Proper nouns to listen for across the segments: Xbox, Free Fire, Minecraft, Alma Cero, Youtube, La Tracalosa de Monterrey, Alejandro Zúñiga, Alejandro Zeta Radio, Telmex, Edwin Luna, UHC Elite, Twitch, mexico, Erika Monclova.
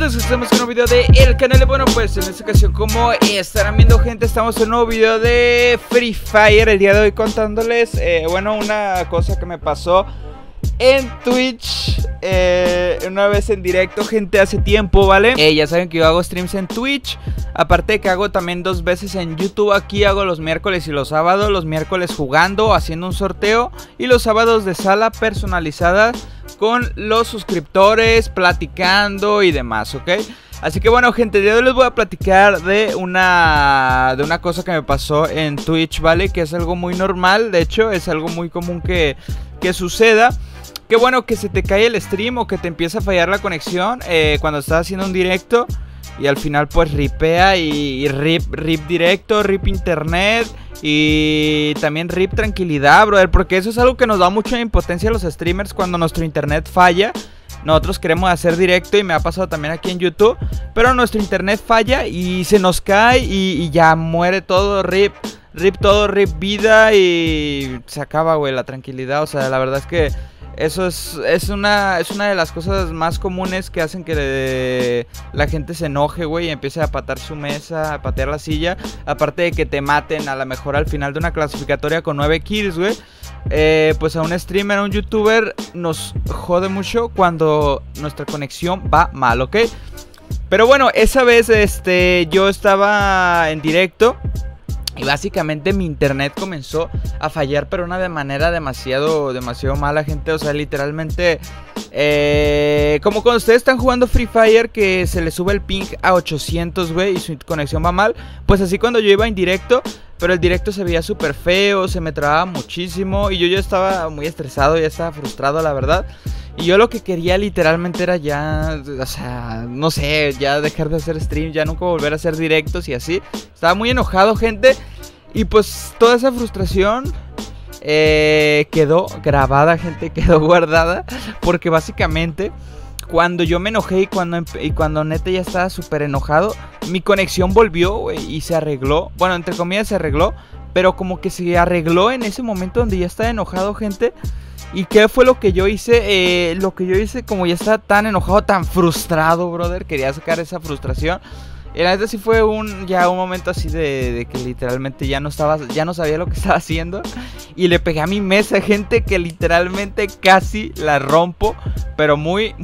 todos, estamos en un nuevo video de el canal. Bueno, pues en esta ocasión, como estarán viendo, gente, estamos en un nuevo video de Free Fire. El día de hoy contándoles, bueno, una cosa que me pasó en Twitch, una vez en directo, gente, hace tiempo, ¿vale? Ya saben que yo hago streams en Twitch. Aparte de que hago también 2 veces en YouTube. Aquí hago los miércoles y los sábados. Los miércoles jugando, haciendo un sorteo, y los sábados de sala personalizada con los suscriptores, platicando y demás, ¿ok? Así que bueno, gente, el día de hoy les voy a platicar de una cosa que me pasó en Twitch, ¿vale? Que es algo muy normal, de hecho, es algo muy común que suceda. Que bueno, que se te cae el stream o que te empieza a fallar la conexión cuando estás haciendo un directo, y al final pues ripea y rip directo, rip internet y también rip tranquilidad, brother. Porque eso es algo que nos da mucha impotencia a los streamers cuando nuestro internet falla. Nosotros queremos hacer directo, y me ha pasado también aquí en YouTube, pero nuestro internet falla y se nos cae y ya muere todo, rip todo, rip vida, y se acaba, güey, la tranquilidad. O sea, la verdad es que eso es una de las cosas más comunes que hacen que la gente se enoje, güey, y empiece a patear su mesa, a patear la silla. Aparte de que te maten a lo mejor al final de una clasificatoria con 9 kills, güey. Pues a un streamer, a un youtuber, nos jode mucho cuando nuestra conexión va mal, ¿ok? Pero bueno, esa vez yo estaba en directo, y básicamente mi internet comenzó a fallar, pero una de manera demasiado mala, gente. O sea, literalmente, como cuando ustedes están jugando Free Fire, que se les sube el ping a 800, güey, y su conexión va mal. Pues así cuando yo iba en directo, pero el directo se veía súper feo, se me trababa muchísimo, y yo ya estaba muy estresado, ya estaba frustrado, la verdad. Y yo lo que quería literalmente era ya, o sea, no sé, ya dejar de hacer stream, ya nunca volver a hacer directos y así. Estaba muy enojado, gente, y pues toda esa frustración quedó grabada, gente, quedó guardada. Porque básicamente cuando yo me enojé y cuando neta ya estaba súper enojado, mi conexión volvió, güey, y se arregló. Bueno, entre comillas se arregló, pero como que se arregló en ese momento donde ya estaba enojado, gente. ¿Y qué fue lo que yo hice? Lo que yo hice, como ya estaba tan enojado, tan frustrado, brother, quería sacar esa frustración. Y la neta sí fue un momento así de que literalmente ya no sabía lo que estaba haciendo. Y le pegué a mi mesa, gente, que literalmente casi la rompo, pero muy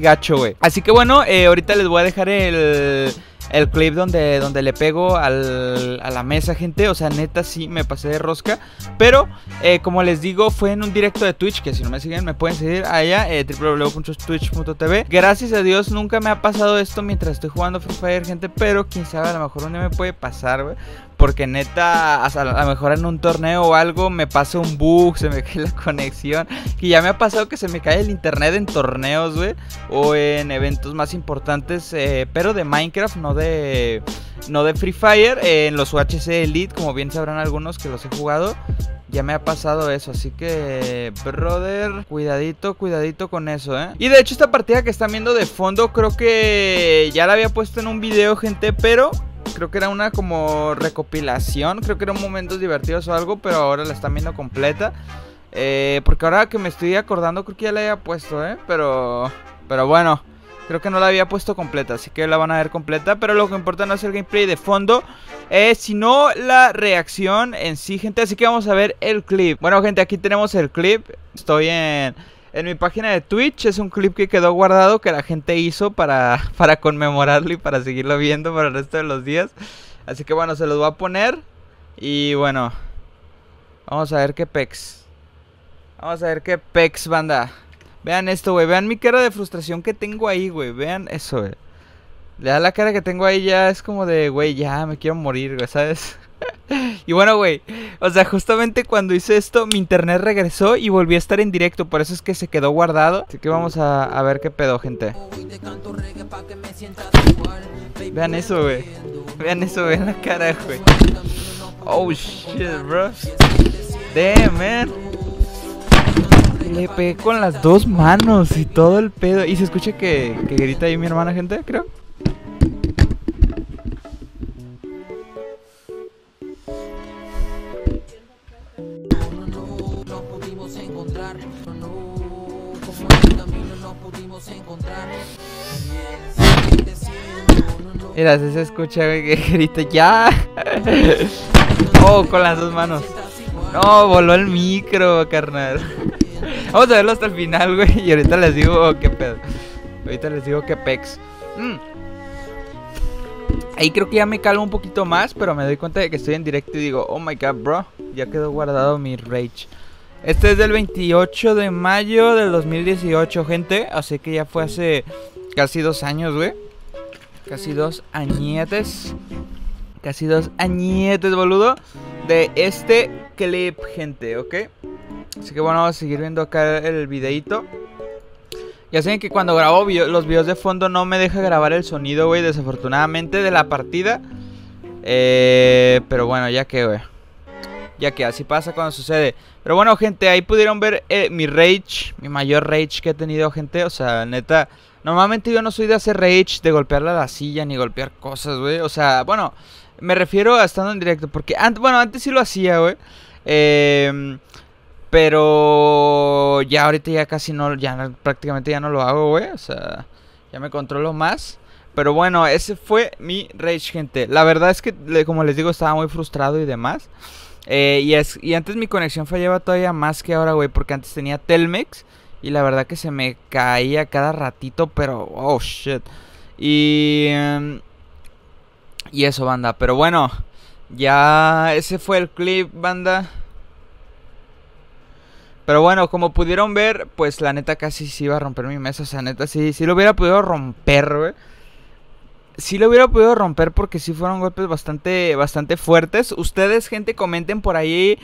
gacho, güey. Así que bueno, ahorita les voy a dejar el clip donde le pego a la mesa, gente. O sea, neta, sí me pasé de rosca. Pero, como les digo, fue en un directo de Twitch, que si no me siguen, me pueden seguir allá, www.twitch.tv. Gracias a Dios nunca me ha pasado esto mientras estoy jugando Free Fire, gente, pero quién sabe, a lo mejor un día me puede pasar, güey. Porque neta, a lo mejor en un torneo o algo me pasa un bug, se me cae la conexión. Que ya me ha pasado que se me cae el internet en torneos, güey, o en eventos más importantes, pero de Minecraft, no de Free Fire. En los UHC Elite, como bien sabrán algunos que los he jugado, ya me ha pasado eso. Así que, brother, cuidadito con eso, ¿eh? Y de hecho, esta partida que están viendo de fondo, creo que ya la había puesto en un video, gente, pero creo que era una como recopilación, creo que eran momentos divertidos o algo, pero ahora la están viendo completa. Porque ahora que me estoy acordando, creo que ya la había puesto, ¿eh? Pero bueno, creo que no la había puesto completa, así que la van a ver completa. Pero lo que importa no es el gameplay de fondo, sino la reacción en sí, gente. Así que vamos a ver el clip. Bueno, gente, aquí tenemos el clip. Estoy en mi página de Twitch. Es un clip que quedó guardado, que la gente hizo para conmemorarlo y para seguirlo viendo para el resto de los días. Así que bueno, se los voy a poner. Y bueno, vamos a ver qué pex. Vamos a ver qué pex, banda. Vean esto, güey, vean mi cara de frustración que tengo ahí, güey, vean eso, güey. Ya la cara que tengo ahí ya es como de, güey, ya me quiero morir, güey, ¿sabes? Y bueno, güey, o sea, justamente cuando hice esto, mi internet regresó y volví a estar en directo, por eso es que se quedó guardado. Así que vamos a ver qué pedo, gente. Vean eso, güey, vean eso, vean la cara, güey. Oh, shit, bro. Damn, man. Le pegué con las 2 manos y todo el pedo. Y se escucha que grita ahí mi hermana, gente, creo. Mira, así se escucha, güey, que grita ya. Oh, con las dos manos. No, voló el micro, carnal. Vamos a verlo hasta el final, güey. Y ahorita les digo, oh, qué pedo. Ahorita les digo, qué pex. Ahí creo que ya me calmo un poquito más, pero me doy cuenta de que estoy en directo y digo, oh my god, bro, ya quedó guardado mi rage. Este es del 28 de mayo del 2018, gente. Así que ya fue hace casi 2 años, güey. Casi 2 añetes. Casi 2 añetes, boludo, de este clip, gente, ¿ok? Así que bueno, vamos a seguir viendo acá el videito. Ya saben que cuando grabo los videos de fondo no me deja grabar el sonido, güey, desafortunadamente, de la partida. Pero bueno, ya que, güey, ya que así pasa cuando sucede. Pero bueno, gente, ahí pudieron ver mi rage, mi mayor rage que he tenido, gente. O sea, neta, normalmente yo no soy de hacer rage, de golpearle a la silla, ni golpear cosas, güey. O sea, bueno, me refiero a estando en directo, porque antes sí lo hacía, güey. Pero ya ahorita ya casi no, ya prácticamente ya no lo hago, güey. O sea, ya me controlo más. Pero bueno, ese fue mi rage, gente. La verdad es que, como les digo, estaba muy frustrado y demás. Y antes mi conexión fallaba todavía más que ahora, güey, porque antes tenía Telmex y la verdad que se me caía cada ratito, pero oh shit. Y eso, banda. Pero bueno, ya ese fue el clip, banda. Pero bueno, como pudieron ver, pues la neta casi sí iba a romper mi mesa. O sea, neta, sí lo hubiera podido romper, güey. Sí lo hubiera podido romper porque sí fueron golpes bastante fuertes. Ustedes, gente, comenten por ahí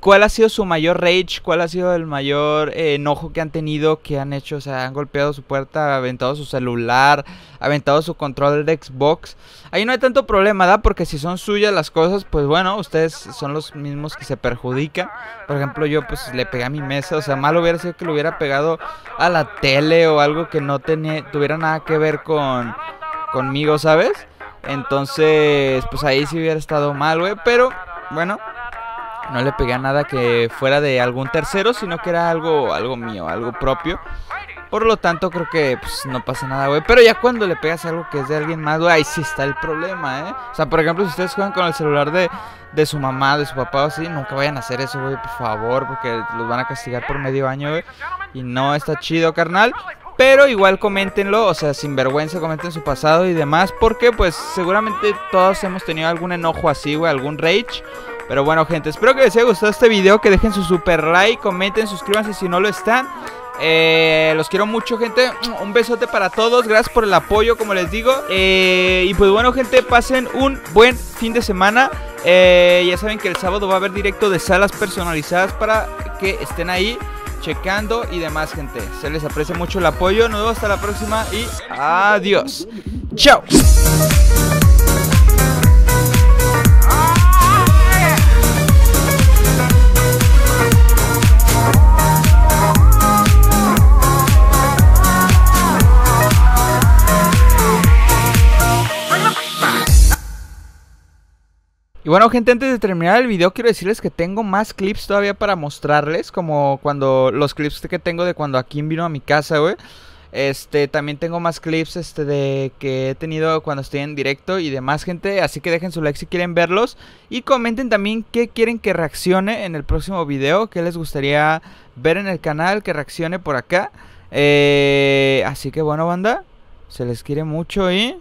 cuál ha sido su mayor rage, cuál ha sido el mayor enojo que han tenido, que han hecho. O sea, han golpeado su puerta, aventado su celular, aventado su control de Xbox. Ahí no hay tanto problema, ¿da? Porque si son suyas las cosas, pues bueno, ustedes son los mismos que se perjudican. Por ejemplo, yo pues le pegué a mi mesa. O sea, mal hubiera sido que lo hubiera pegado a la tele o algo que no tuviera nada que ver conmigo, ¿sabes? Entonces, pues ahí sí hubiera estado mal, güey. Pero bueno, no le pegué a nada que fuera de algún tercero, sino que era algo mío, algo propio. Por lo tanto, creo que pues no pasa nada, güey. Pero ya cuando le pegas algo que es de alguien más, güey, ahí sí está el problema, ¿eh? O sea, por ejemplo, si ustedes juegan con el celular de su mamá, de su papá o así, nunca vayan a hacer eso, güey, por favor, porque los van a castigar por medio año, güey. Y no está chido, carnal. Pero igual coméntenlo, o sea, sin vergüenza, comenten su pasado y demás, porque pues seguramente todos hemos tenido algún enojo así, güey, algún rage. Pero bueno, gente, espero que les haya gustado este video, que dejen su super like, comenten, suscríbanse si no lo están. Los quiero mucho, gente, un besote para todos, gracias por el apoyo, como les digo. Y pues bueno, gente, pasen un buen fin de semana. Ya saben que el sábado va a haber directo de salas personalizadas para que estén ahí checando y demás, gente. Se les aprecia mucho el apoyo, nos vemos hasta la próxima y adiós. Chao. Y bueno, gente, antes de terminar el video quiero decirles que tengo más clips todavía para mostrarles, como cuando los clips que tengo de cuando Akin vino a mi casa, güey. También tengo más clips de que he tenido cuando estoy en directo y demás, gente. Así que dejen su like si quieren verlos y comenten también qué quieren que reaccione en el próximo video, qué les gustaría ver en el canal, que reaccione por acá. Así que bueno, banda, se les quiere mucho y...